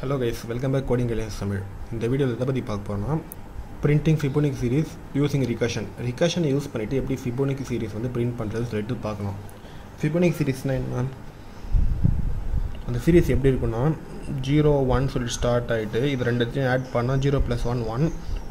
Hello guys, welcome back Coding Aliens Tamil. In the video, we will printing Fibonacci series using recursion. Recursion use pannitu eppadi Fibonacci series vandu print pandradhu solittu paakanum. Fibonacci series na enna? And the series eppadi irukona 0 1 solli start aayittu idu rendathiyum add panna 0 plus 1 1,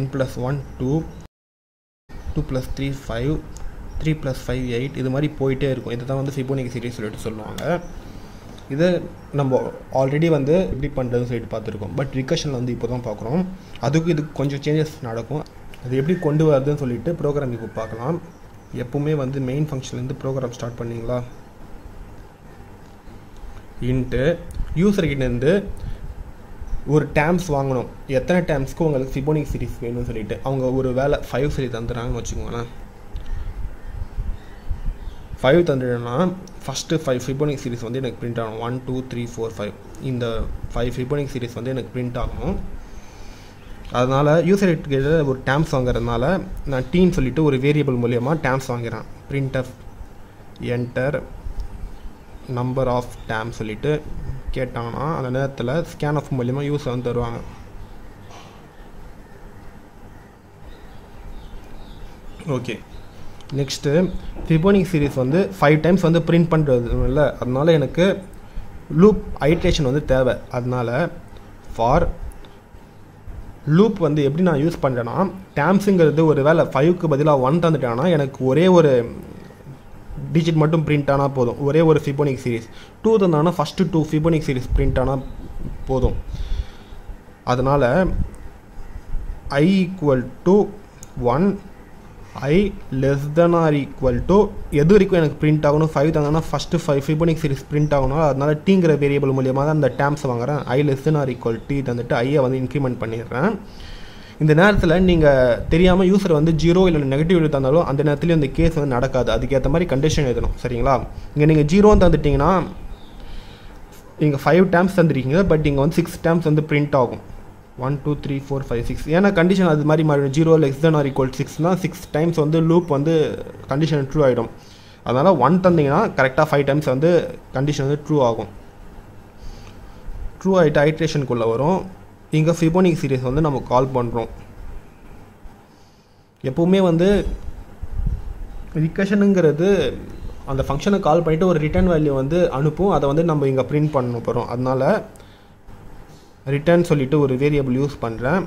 1 plus 1 2, 2 plus 3 5, 3 plus 5 8 idu mari poite irukum. Idha dhaan vandu Fibonacci series solittu solluvaanga. This we already done this, but recursion is now. That's why there are changes. If you want to see the program, you can see the main function. Start the int user is terms. You terms Fibonacci series. They 5 first 5 Fibonacci series print 1 2 3 4 5 in the 5 Fibonacci series print आगों user terms teen variable terms printf enter number of terms scan of user okay. Next, Fibonacci series on the 5 times on the print pandra loop iteration on the table. Adnala for loop on the Ebdina use pandana, tamsinger the revel 5 kubadilla 1 tandana, and a core digit matum printana podo, wherever Fibonacci series 2 the nana first 2 Fibonacci series printana podo. Adnala I equal to 1. I less than or equal to print 5 the first 5 Fibonacci series print variable the terms I less than or equal to I increment in the narrative user 0 and negative and the case the condition 0 and 5 times but 6 times print 1, 2, 3, 4, 5, 6. Yana condition is 0 less than or equal to 6. Na 6 times on the loop on the condition true item. That's 1 correct 5 times on the condition true agum. True iteration kulla varum. Inga Fibonacci series on the namu call pandrom. Eppume vandu recursion engiradhu and the function call pannittu or return value vandu anupum adha vandu namu inga print pannum porom. Adnala return solittu or variable use pandren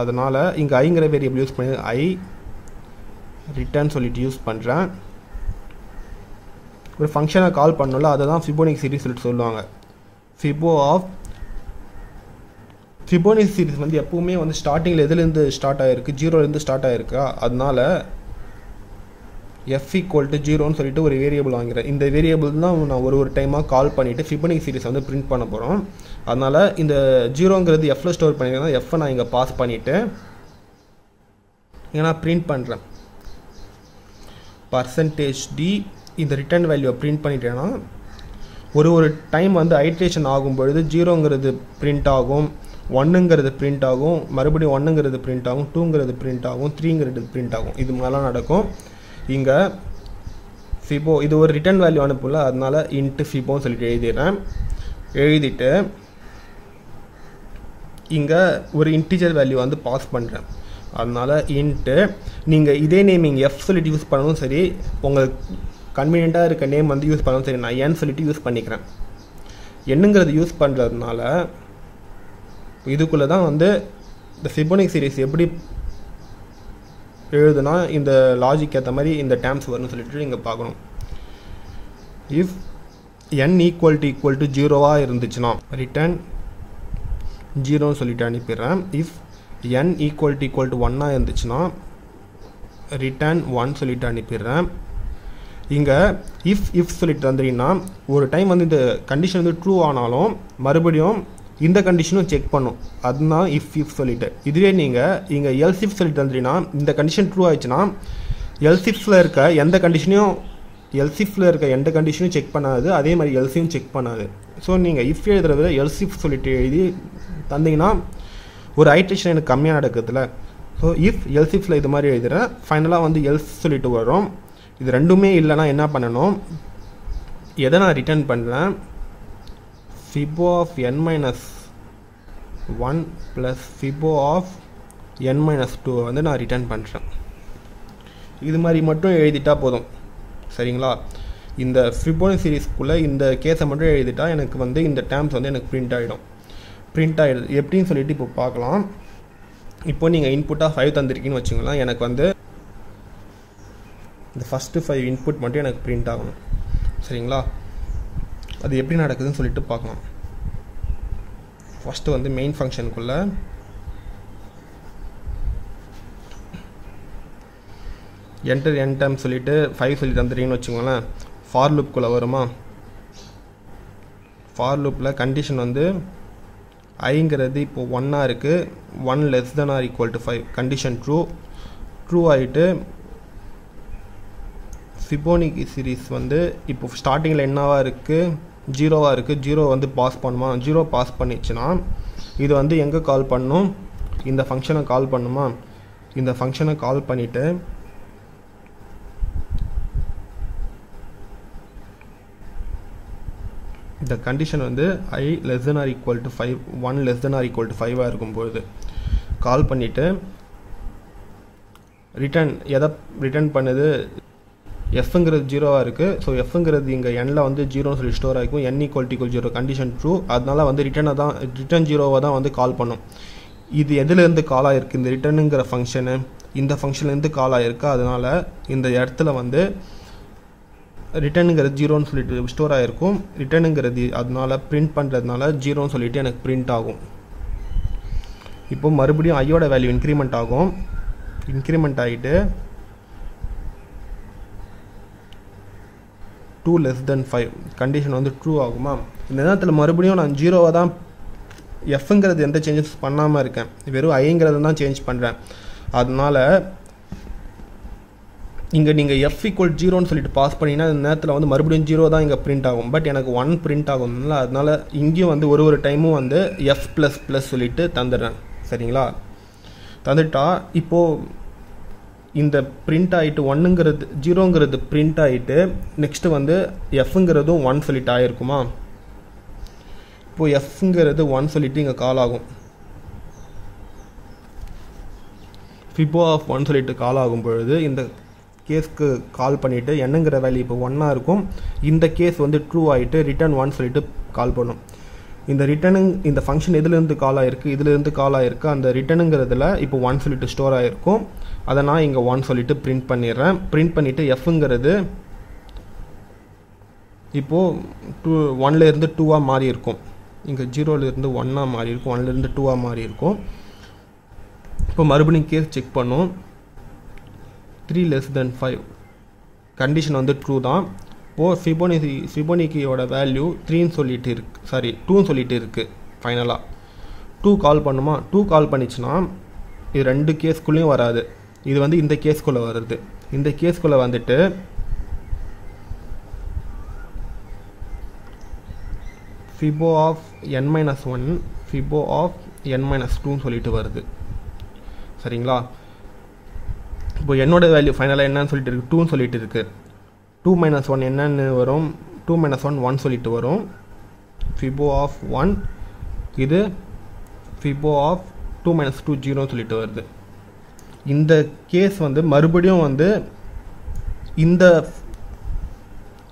adanal inga I ingra variable use panni I return solittu use pandren or function call pannola adha Fibonacci series solittu solluvaanga fibo of Fibonacci series vandu eppovume vandu starting la edhil irundhu start aayirukku 0 la irundhu start aayirukka adanal f equal to 0 nu solittu or variable vaangiren indha variable na na oru time ah call pannittu Fibonacci series vandu print panna porom adanal indha 0 ngradhu f la store pannirena f na inga pass pannittu inga na print pandren %d indha return value print pannitena oru time vandu iteration agum bodhu 0 ngradhu print agum 1 ngradhu print agum marubadi 1 ngradhu print agum 2 ngradhu print agum 3 ngradhu print agum idu mala nadakum இங்க fibo இது ஒரு return value அனுப்புல அதனால int fibo னு சொல்லி எழுதிறேன் எழுதிட்டு இங்க ஒரு integer value வந்து பாஸ் பண்றேன் அதனால int நீங்க இதே நேமிங் f சொல்லி யூஸ் பண்ணனும் சரி உங்களுக்கு கன்வீனியன்ட்டா இருக்க நேம் வந்து யூஸ் பண்ணனும் சரி நான் n சொல்லி யூஸ் பண்ணிக்கிறேன் என்னங்கறது யூஸ் பண்றதுனால இதுக்குள்ள தான் வந்து the Fibonacci series எப்படி in the logic in the terms if n equal to 0 return 0 if n equal to 1 return 1 if solitandrina over time on the condition is true on alone in the condition check pannum adna if solittu idire neenga inga else if solitandrina in the condition true aichna else if la irka endha condition else if la irka endha condition check pannadhu adhe mari else um check pannadhu so neenga if edradha else if solittu edhi tandina or iteration enak kammiya nadakudla so if else if la idu mari edra finally vandu else solittu varum idu rendume illa na enna pannanom edana return pannala fibo of n minus 1 plus Fibo of n minus 2 வந்து நான் return பண்றேன். இது மாதிரி மட்டும் எழுதிட்டா போதும். சரிங்களா? இந்த Fibonacci சீரிஸ்க்குள்ள இந்த கேஸை மட்டும் எழுதிட்டா எனக்கு வந்து இந்த டேர்ம்ஸ் வந்து எனக்கு பிரிண்ட் ஆயிடும். பிரிண்ட் ஆயிடும் எப்படின்னு சொல்லிட்டு இப்போ பார்க்கலாம். இப்போ நீங்க இன்புட்டா 5 தந்திருக்கீங்கன்னு வெச்சுங்களா, எனக்கு வந்து இந்த ஃபர்ஸ்ட் 5 இன்புட் மட்டும் எனக்கு பிரிண்ட் ஆகணும். சரிங்களா? அது எப்படி நடக்குதுன்னு சொல்லிட்டு பார்க்கலாம். First வந்து main function குள்ள enter n time சொல்லிட்டு 5 சொல்லி தந்துட்டீங்கன்னு வெச்சுக்கோங்களேன். for loop குள்ள வருமா? for loopல கண்டிஷன் வந்து iங்கிறது இப்போ 1ஆ இருக்கு, 1 less than or equal to 5, condition true ஆயிட்டு Fibonacci series வந்து இப்போ ஸ்டார்டிங்ல என்னவா இருக்கு, 0வா இருக்கு. 0 வந்து பாஸ் பண்ணுமா? 0 பாஸ் பண்ணிச்சுனா இது வந்து எங்க கால் பண்ணனும், இந்த ஃபங்க்ஷனை கால் பண்ணுமா? இந்த ஃபங்க்ஷனை கால் பண்ணிட்டு the condition வந்து i less than or equal to 5, 1 less than or equal to 5 ஆ இருக்கும்போது கால் பண்ணிட்டு ரிட்டர்ன் எதை ரிட்டர்ன் பண்ணுது, fங்கிறது 0வா இருக்கு. சோ fங்கிறது இங்க nல வந்து 0 னு சொல்லி ஸ்டோர் ஆயிக்கும். n equal to 0 condition true, அதனால வந்து ரிட்டர்ன் 0வா தான் வந்து கால் பண்ணும். இது எதில இருந்து கால் ஆயிருக்கு, இந்த ரிட்டர்ன்ங்கற ஃபங்க்ஷன் இந்த ஃபங்க்ஷன்ல இருந்து கால் ஆயிருக்கு. அதனால இந்த இடத்துல வந்து ரிட்டர்ன்ங்கறது 0 னு சொல்லி ஸ்டோர் ஆயிருக்கும். ரிட்டர்ன்ங்கறது அதனால பிரிண்ட் பண்றதுனால 0 னு சொல்லிட்டு எனக்கு பிரிண்ட் ஆகும். இப்போ மறுபடியும் i யோட வேல்யூ இன்கிரிமென்ட் ஆகும். இன்கிரிமென்ட் ஆயிட்டு 2 less than 5 கண்டிஷன் வந்து ட்ரூ ஆகுமா? இந்த நேரத்துல மறுபடியும் நான் 0வா தான் fங்கிறது எந்த சேஞ்சஸ் பண்ணாம இருக்கேன், வெறும் iங்கிறது தான் சேஞ்ச் பண்றேன். அதனால இங்க நீங்க f equal 0 னு சொல்லிட்டு பாஸ் பண்ணினா இந்த நேரத்துல வந்து மறுபடியும் 0 தான் இங்க பிரிண்ட் ஆகும். பட் எனக்கு 1 பிரிண்ட் ஆகும்னால அதனால இங்கேயும் வந்து ஒரு டைமும் வந்து f++ சொல்லிட்டு தந்துறேன். சரிங்களா? தந்துட்டா இப்போ இந்த பிரிண்ட் ஆயிட்டு 1ங்கிறது 0ங்கிறது பிரிண்ட் ஆயிட்டு நெக்ஸ்ட் வந்து fங்கிறது 1 சொல்லிட்டு ஆயிருக்குமா? இப்போ fங்கிறது 1 சொல்லிட்டு இங்க கால் ஆகும். Fibo of 1 சொல்லிட்டு கால் ஆகும் பொழுது இந்த கேஸ்க்கு கால் பண்ணிட்டு என்னங்கற வேல்யூ இப்போ 1ஆ இருக்கும். இந்த கேஸ் வந்து ட்ரூ ஆயிட்டு ரிட்டர்ன் 1 சொல்லிட்டு கால் பண்ணும். இந்த ரிட்டர்ன் இந்த ஃபங்க்ஷன் எதில இருந்து கால் ஆயிருக்கு, இதில இருந்து கால் ஆயிருக்கு. அந்த ரிட்டர்ன்ங்கிறதுல இப்போ 1 சொல்லிட்டு ஸ்டோர் ஆயிருக்கும். அத நான் இங்க 1 சொல்லிட்டு பிரிண்ட் பண்ணிறேன். பிரிண்ட் பண்ணிட்டு fங்கிறது இப்போ 1 ல இருந்து 2ஆ மாறி இருக்கும். இங்க 0 ல இருந்து 1ஆ மாறி இருக்கும், 1 ல இருந்து 2ஆ மாறி இருக்கும். இப்போ மறுபடியும் கேஸ் செக் பண்ணோம். 3 less than 5 கண்டிஷன் வந்து ட்ரூ தான். இப்போ Fibonacciயோட வேல்யூ 3 னு சொல்லிட்டு இருக்கு, சாரி 2 னு சொல்லிட்டு இருக்கு. ஃபைனலா 2 கால் பண்ணுமா? 2 கால் பண்ணிச்சுனா இது ரெண்டு கேஸ்க்குள்ளேயும் வராது, இது வந்து இந்த கேஸ்க்குள்ள வருது. இந்த கேஸ்க்குள்ள வந்துட்டு Fibo of n-1 Fibo of n-2 னு சொல்லிட்டு வருது. சரிங்களா? இப்போ என்னோட வேல்யூ ஃபைனலா என்னன்னு சொல்லிட்டு இருக்கு, 2 னு சொல்லிட்டு இருக்கு. 2 minus 1 என்னன்னு வரும், 2 minus 1 1 சொல்லிட்டு வரும். Fibo of 1 இது Fibo of 2 minus 2 0 சொல்லிட்டு வருது. இந்த கேஸ் வந்து மறுபடியும் வந்து இந்த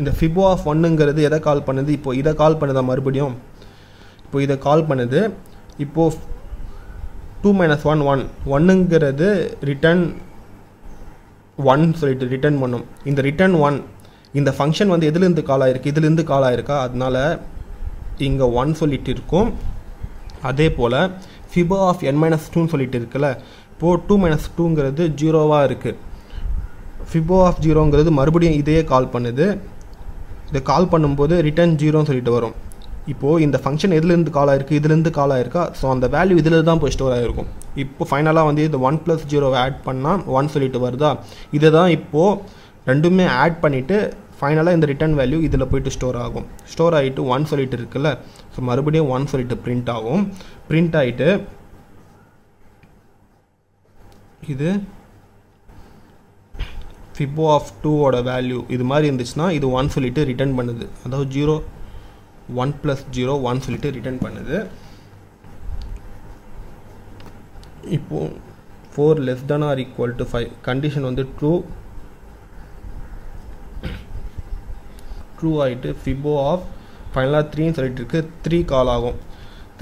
இந்த Fibo of 1ங்கிறது எதை கால் பண்ணுது, இப்போ இத கால் பண்ணுதா மறுபடியும், இப்போ இத கால் பண்ணுது. இப்போ 2 minus 1 1 1ங்கிறது ரிட்டர்ன் 1 சொல்லிட்டு ரிட்டர்ன் பண்ணும். இந்த ரிட்டர்ன் 1 இந்த ஃபங்க்ஷன் வந்து எதில இருந்து கால் ஆயிருக்கு, இதில இருந்து கால் ஆயிருக்கா, அதனால இங்க 1 சொல்லிட்டு இருக்கும். அதே போல Fibo of n-2 னு சொல்லிட்டு இருக்குல, இப்போ 2 2ங்கிறது 0வா இருக்கு. Fibo of 0ங்கிறது மறுபடியும் இதே கால் பண்ணுது. இத கால் பண்ணும்போது ரிட்டர்ன் 0 னு சொல்லிட்டு வரும். இப்போ இந்த ஃபங்க்ஷன் எதில இருந்து கால் ஆயிருக்கு, இதில இருந்து கால் ஆயிருக்கா, சோ அந்த வேல்யூ இதில தான் போய் ஸ்டோர் ஆயிருக்கும். இப்போ ஃபைனலா வந்து இந்த 1 + 0 ஆட் பண்ணா 1 சொல்லிட்டு வருதா? இத தான் இப்போ ரெண்டுமே ஆட் பண்ணிட்டு ஃபைனலா இந்த ரிட்டர்ன் வேல்யூ இதில போய்ட்டு ஸ்டோர் ஆகும். ஸ்டோர் ஆயிட்டு 1 சொல்லிட்டு இருக்குல்ல, சோ மறுபடியும் 1 சொல்லிட்டு பிரிண்ட் ஆகும். பிரிண்ட் ஆயிட்டு இது Fibo of 2 ஓட வேல்யூ இது மாதிரி இருந்துச்சுனா இது 1 சொல்லிட்டு ரிட்டர்ன் பண்ணுது. அதாவது 0 1 + 0 1 சொல்லிட்டு ரிட்டர்ன் பண்ணுது. இப்போ 4 less than or equal to 5 condition on the true ஆயிட்டு fibo of final 3 னு சொல்லிட்டிருக்கு 3 கால் ஆகும்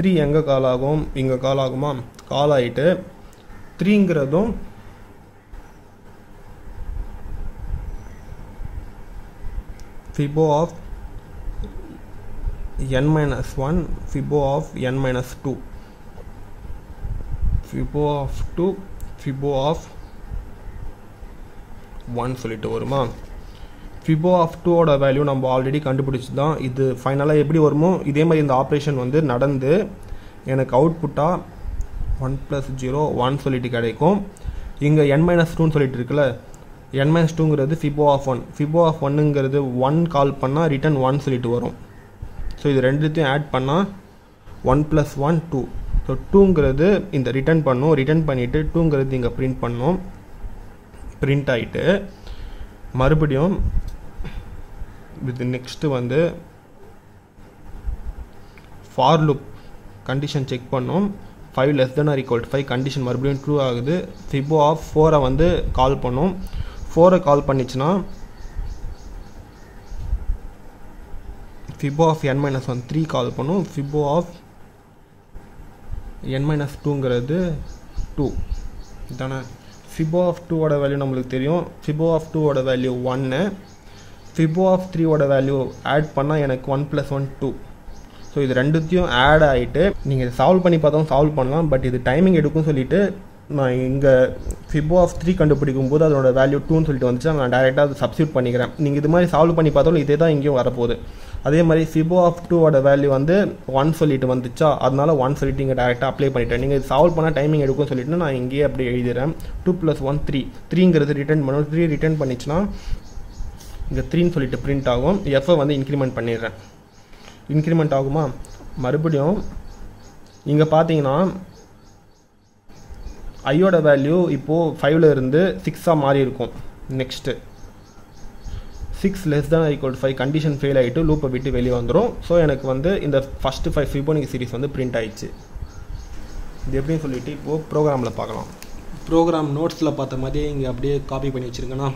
3 எங்க கால் ஆகும் இங்க கால் ஆகுமா கால் ஆயிட்டு 3 ங்கறதும் 5 of n-1 fibo of n-2 fibo of 2 fibo of 1 சொல்லிட்டு வருமா fibo of 2 ஓட வேல்யூ நம்ம ஆல்ரெடி கண்டுபிடிச்சதாம் இது ஃபைனலா எப்படி வருமோ இதே மாதிரி இந்த ஆபரேஷன் வந்து நடந்து எனக்கு அவுட்புட்டா 1 + 0 1 சொல்லிட்டு கிடைக்கும் இங்க n-2 னு சொல்லிட்டு இருக்குல n-2 ங்கிறது fibo of 1 fibo of 1 ங்கிறது 1 கால் பண்ணா ரிட்டர்ன் 1 சொல்லிட்டு வரும் So, இது ரெண்டுத்தையும் ஆட் பண்ணா 1 + 1 2 so 2 ங்கிறது இந்த ரிட்டர்ன் பண்ணோம் ரிட்டர்ன் பண்ணிட்டு 2 ங்கிறது இங்க print பண்ணோம் print ஆயிட்டு மறுபடியும் with next வந்து for loop condition check பண்ணோம் 5 less than or equal to 5 condition மறுபடியும் true ஆகுது fibo of 4 வந்து கால் பண்ணோம் 4 கால் பண்ணிச்சுனா fibo of n-1 3 கால் பண்ணும் fibo of n-2 ங்கிறது 2 தான fibo of 2 ஓட வேல்யூ நமக்கு தெரியும் fibo of 2 ஓட வேல்யூ 1 fibo of 3 ஓட வேல்யூ ஆட் பண்ணா எனக்கு 1 + 1 2 சோ இது ரெண்டுத்தையும் ஆட் ஆயிட்டு நீங்க சால்வ் பண்ணி பார்த்தா சால்வ் பண்ணலாம் பட் இது டைமிங் எடுக்கும் சொல்லிட்டு நான் இங்க fibo of 3 கண்டுபிடிக்கும்போது அதோட வேல்யூ 2 னு சொல்லிட்டு வந்துச்சு நான் டைரக்டா அதை சப்ஸ்டிட் பண்ணிக்கிறேன் நீங்க இது மாதிரி சால்வ் பண்ணி பார்த்தாலும் இதே தான் இங்கேயும் வர போகுது அதே மாதிரி fibo of 2 ஓட வேல்யூ வந்து 1 சொல்லிட்டு வந்துச்சா அதனால 1 சொல்லிட்டு இங்க டைரக்டா அப்ளை பண்ணிட்டேன் நீங்க சால்வ் பண்ணா டைமிங் எடுக்கும் சொல்லிட்டு நான் இங்கேயே அப்படியே எழுதிறேன் 2 + 1 3 3ங்கிறது ரிட்டர்ன் பண்ணோம் 3 ரிட்டர்ன் பண்ணிச்சுனா இங்க 3 னு சொல்லிட்டு பிரிண்ட் ஆகும் f வந்து இன்கிரிமென்ட் பண்ணிடுறேன் இன்கிரிமென்ட் ஆகுமா மறுபடியும் இங்க பாத்தீங்கன்னா I ஓட வேல்யூ இப்போ 5 ல இருந்து 6 ஆ மாறி இருக்கும் next 6 less than or equal to 5 condition fail ஆயிட்டு லூப்பை விட்டு வெளிய வந்துரும் சோ எனக்கு வந்து இந்த ஃபர்ஸ்ட் 5 ஃபிபோனாச்சி சீரிஸ் வந்து பிரிண்ட் ஆயிடுச்சு இது எப்படின்னு சொல்லிட்டு இப்போ புரோகிராம்ல பார்க்கலாம் புரோகிராம் நோட்ஸ்ல பார்த்த மாதிரி இங்க அப்படியே காப்பி பண்ணி வச்சிருக்கேனா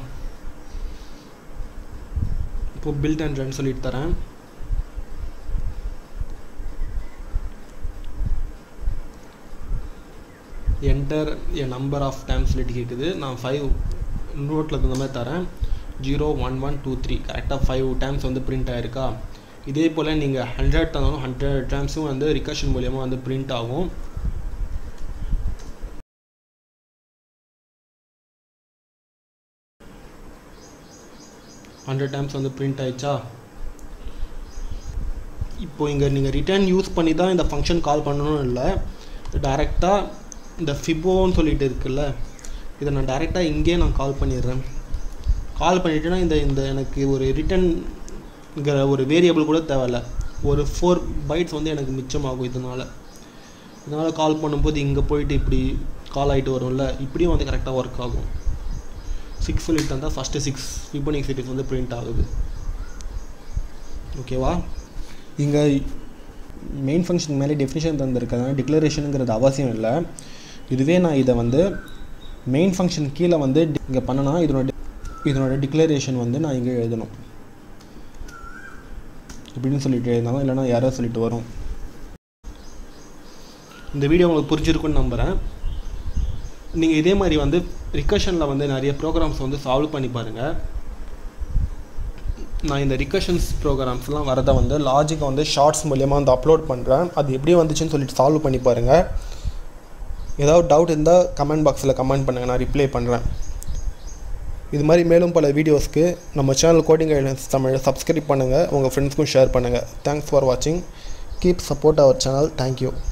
இப்போ பில்ட் அண்ட் ரன் சொல்லிட்டு தரேன் Enter a number of times let it is now 5 note like the matter 0 1 1 2 3 correct 5 times on the print irka idhe pole neenga 100 times on the recursion muliyama on the print agum times on the print aicha ipo inga neenga return use panni da indha function call pannanum illa direct ah இந்த ஃபிபோன்னு சொல்லிட்டு இருக்குல்ல இத நான் டைரக்டா இங்கே நான் கால் பண்ணிடுறேன் கால் பண்ணிட்டேனா இந்த இந்த எனக்கு ஒரு ரிட்டர்ன் ஒரு வேரியபிள் கூட தேவையில்ல ஒரு 4 பைட்ஸ் வந்து எனக்கு மிச்சம் ஆகும் இதனால கால் பண்ணும்போது இங்க போயிடு இப்படி கால் ஆயிட்டு வரும்ல இப்படியே வந்து கரெக்ட்டா வர்க் ஆகும் 6 சொல்லிட்டு வந்தா ஃபர்ஸ்ட் 6 ஃபிபோனாச்சி சீரிஸ் வந்து பிரிண்ட் ஆகுது ஓகேவா இங்க மெயின் ஃபங்க்ஷன் மேலே டெஃபினிஷன் தந்திருக்கதா டிக்ளரேஷன்ங்கிறது அவசியம் இல்ல இதுவே நான் இத வந்து மெயின் ஃபங்க்ஷன் கீழ வந்து இங்க பண்ணனா இதனோட டிக்ளரேஷன் வந்து நான் இங்க எழுதணும் இப்படின்னு சொல்லிட்டு எழுதணும் இல்லனா யாரோ சொல்லிட்டு வரும் இந்த வீடியோ உங்களுக்கு புரிஞ்சிருக்கும்னு நம்புறேன் நீங்க இதே மாதிரி வந்து ரிகர்ஷன்ல வந்து நிறைய புரோகிராம்ஸ் வந்து சால்வ் பண்ணி பாருங்க நான் இந்த ரிகர்ஷன்ஸ் புரோகிராம்ஸ்லாம் வரத வந்து லாஜிக் வந்து ஷார்ட்ஸ் மூலமா வந்து அப்லோட் பண்றேன் அது எப்படி வந்துச்சுன்னு சொல்லிட்டு சால்வ் பண்ணி பாருங்க ஏதாவது டவுட் இருந்தா கமெண்ட் பாக்ஸ்ல கமெண்ட் பண்ணுங்க நான் ரிப்ளை பண்றேன் இது மாதிரி மேலும் பல வீடியோஸ்க்கு நம்ம channel coding guidance Tamil subscribe பண்ணுங்க உங்க ஃப்ரெண்ட்ஸ்க்கும் ஷேர் பண்ணுங்க thanks for watching keep support our channel thank you